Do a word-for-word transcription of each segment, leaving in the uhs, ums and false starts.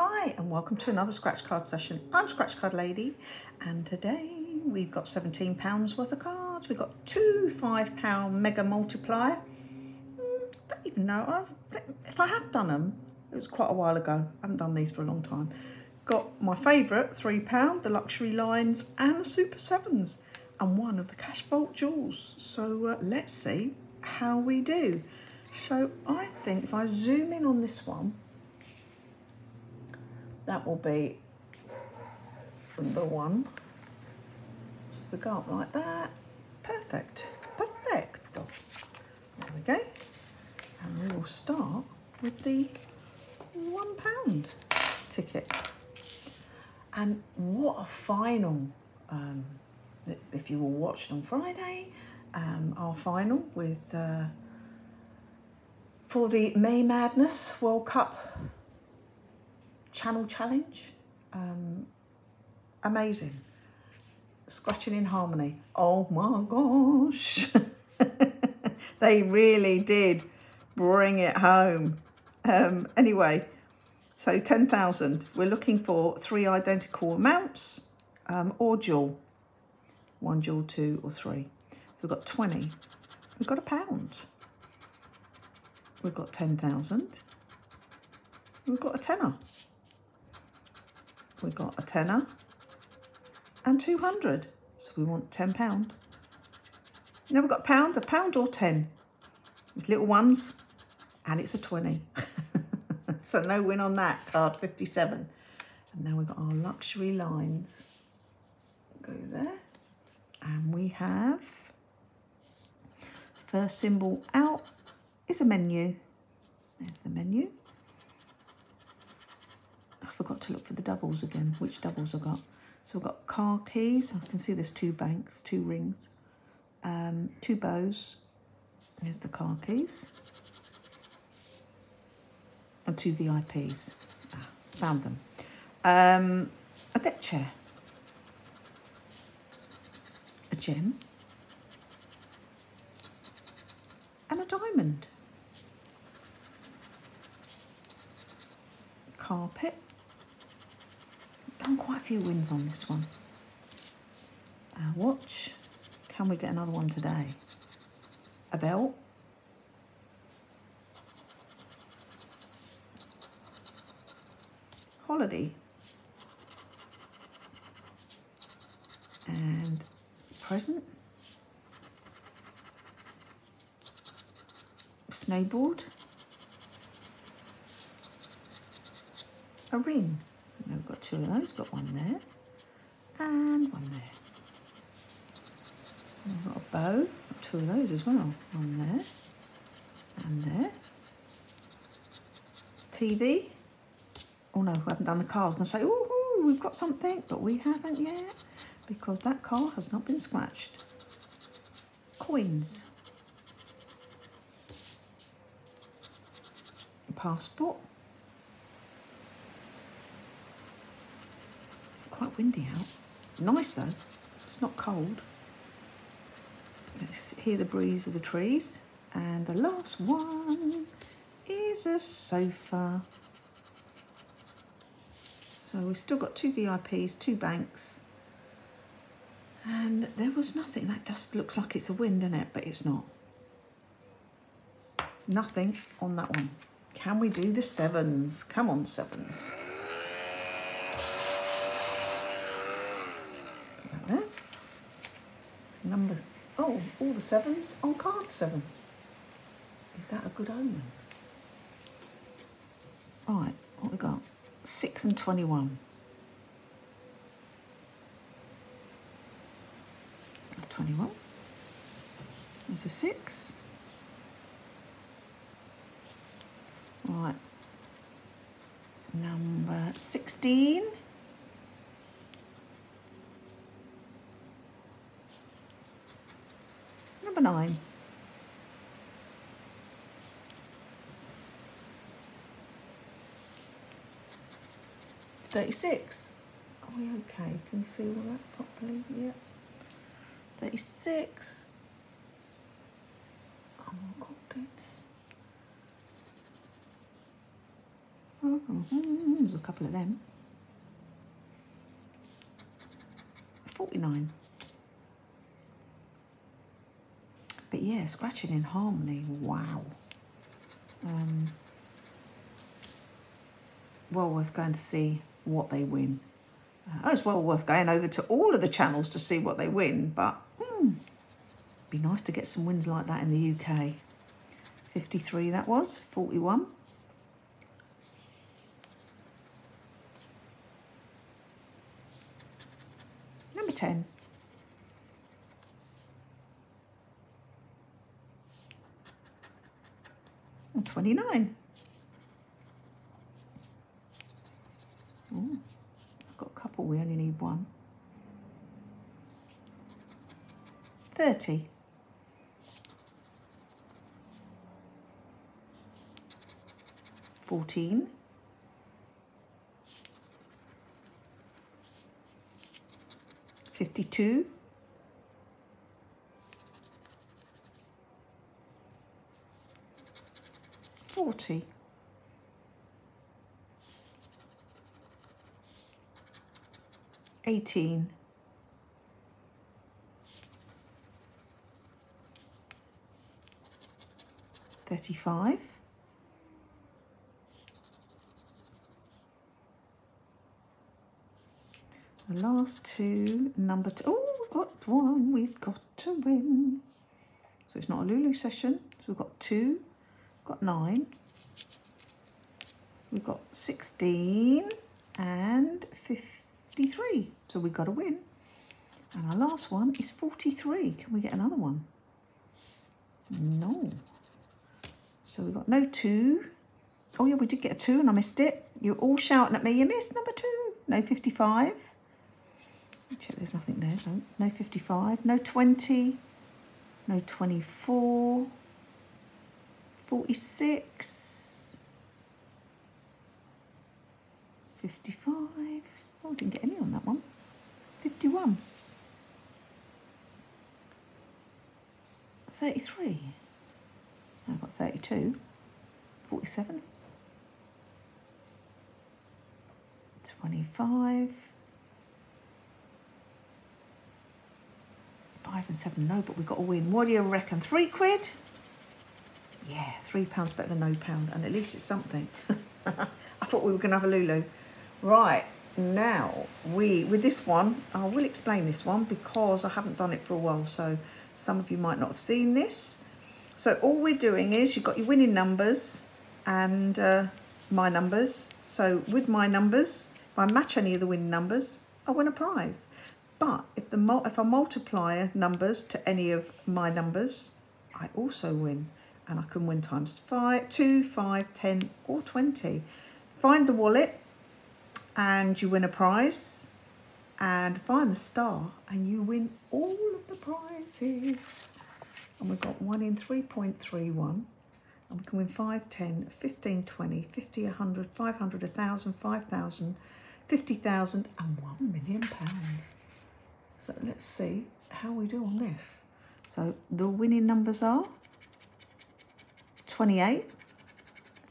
Hi and welcome to another Scratch Card Session. I'm Scratch Card Lady and today we've got seventeen pounds worth of cards. We've got two five pound Mega Multiplier. Mm, don't even know, I've, if I have done them, it was quite a while ago. I haven't done these for a long time. Got my favourite three pound, the Luxury Lines and the Super sevens and one of the Cash Vault Jewels. So uh, let's see how we do. So I think if I zoom in on this one, that will be the one. So if we go up like that, perfect, perfecto. There we go. And we will start with the one pound ticket. And what a final, um, if you all watched on Friday, um, our final with, uh, for the May Madness World Cup Channel Challenge. Um, amazing. Scratching in Harmony. Oh my gosh. They really did bring it home. Um, anyway, so ten thousand. We're looking for three identical amounts um, or dual. One dual, two or three. So we've got twenty. We've got a pound. We've got ten thousand. We've got a tenner. We've got a tenner and two hundred. So we want ten pound. Now we've got a pound, a pound or ten. It's little ones and it's a twenty. So no win on that, card fifty-seven. And now we've got our Luxury Lines. Go there. And we have, first symbol out is a menu. There's the menu. Forgot to look for the doubles again, which doubles I got. So I've got car keys, I can see there's two banks, two rings, um, two bows, there's the car keys, and two V I Ps, ah, found them. Um, a deck chair, a gem, and a diamond, carpet. Quite a few wins on this one. A watch. Can we get another one today? A belt. Holiday. And present. Snowboard. A ring. Now we've got two of those, got one there and one there. And we've got a bow, two of those as well, one there and there. T V. Oh no, we haven't done the cars. And I say, oh, we've got something, but we haven't yet because that car has not been scratched. Coins. A passport. Quite windy out. Nice though, it's not cold. Let's hear the breeze of the trees. And the last one is a sofa. So we've still got two V I Ps, two banks. And there was nothing. That just looks like it's a win, doesn't it? But it's not. Nothing on that one. Can we do the sevens? Come on, sevens. Numbers. Oh, all the sevens on card seven. Is that a good omen? All right, what we got? Six and twenty-one. Twenty-one. There's a six. All right. Number sixteen. Nine. thirty-six. Are we okay? Can you see all that properly? Yeah. thirty-six. Oh, I got it. There's a couple of them. forty-nine. But yeah, Scratching in Harmony, wow. Um, well worth going to see what they win. Uh, it's well worth going over to all of the channels to see what they win, but mm, be nice to get some wins like that in the U K. fifty-three that was, forty-one. Number ten. twenty-nine. Ooh, I've got a couple, we only need one. thirty. fourteen. fifty-two. forty. eighteen. thirty-five. The last two, number two. Oh, we've got one, we've got to win. So it's not a Lulu session, so we've got two. Got nine, we've got sixteen and fifty-three, so we've got a win. And our last one is forty-three. Can we get another one? No. So we've got no two. Oh yeah, we did get a two and I missed it. You're all shouting at me, you missed number two. No fifty-five. Check there's nothing there. No, no fifty-five, no twenty, no twenty-four. forty-six, fifty-five, oh, I didn't get any on that one, fifty-one, thirty-three, I've got thirty-two, forty-seven, twenty-five, five and seven, no, but we've got to win. What do you reckon, three quid? Yeah, three pounds better than no pound, and at least it's something. I thought we were going to have a Lulu. Right, now, we with this one, I will explain this one because I haven't done it for a while, so some of you might not have seen this. So all we're doing is you've got your winning numbers and uh, my numbers. So with my numbers, if I match any of the winning numbers, I win a prize. But if, the, if I multiply numbers to any of my numbers, I also win. And I can win times five, two, five, ten, or twenty. Find the wallet and you win a prize, and find the star and you win all of the prizes. And we've got one in three point three one, and we can win five, ten, fifteen, twenty, fifty, one hundred, five hundred, one thousand, five thousand, fifty thousand, and one million pounds. So let's see how we do on this. So the winning numbers are twenty-eight,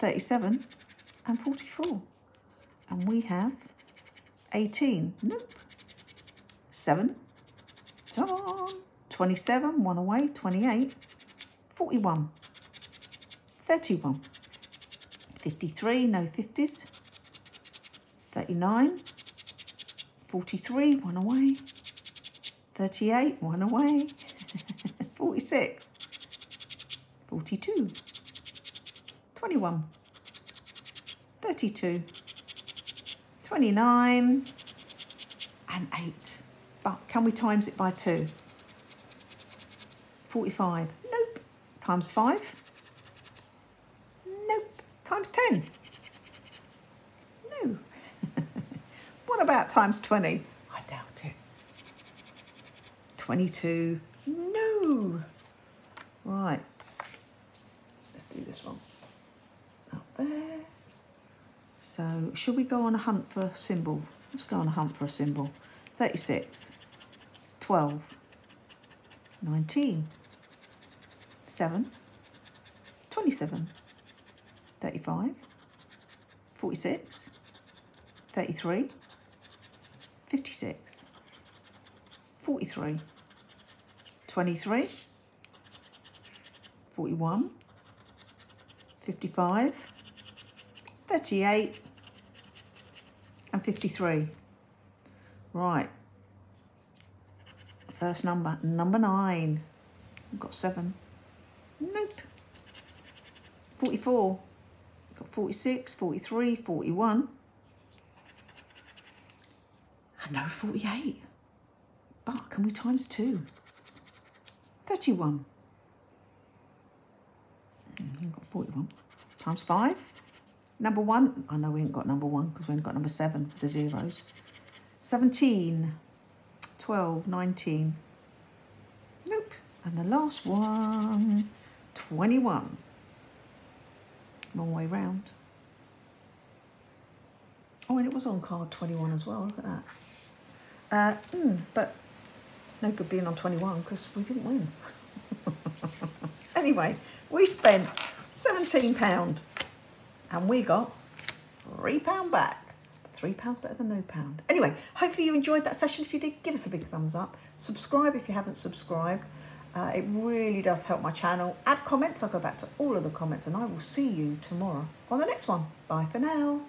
thirty-seven, and forty-four. And we have eighteen. Nope. seven. twenty-seven, one away, twenty-eight, forty-one, thirty-one, fifty-three, no fifties, thirty-nine, forty-three, one away, thirty-eight, one away, forty-six, forty-two, twenty-one, thirty-two, twenty-nine, and eight. But can we times it by two? forty-five, nope. Times five, nope. Times ten, no. What about times twenty? I doubt it. twenty-two, no. Right, let's do this one. There. So should we go on a hunt for a symbol? Let's go on a hunt for a symbol. thirty-six, twelve, nineteen, seven, twenty-seven, thirty-five, forty-six, thirty-three, fifty-six, forty-three, twenty-three, forty-one, fifty-five, thirty-eight, and fifty-three. Right. First number, number nine. I've got seven. Nope. forty-four. I've got forty-six, forty-three, forty-one. And no forty-eight. But can we times two? thirty-one. I've got forty-one. Times five. Number one. I know we ain't got number one because we ain't got number seven for the zeros. seventeen. twelve, nineteen. Nope. And the last one, twenty-one. Wrong way round. Oh, and it was on card twenty-one as well, look at that. Uh, mm, but no good being on twenty-one because we didn't win. Anyway, we spent seventeen pounds and we got three pounds back. three pounds better than no pound. Anyway, hopefully you enjoyed that session. If you did, give us a big thumbs up. Subscribe if you haven't subscribed. Uh, it really does help my channel. Add comments. I'll go back to all of the comments and I will see you tomorrow on the next one. Bye for now.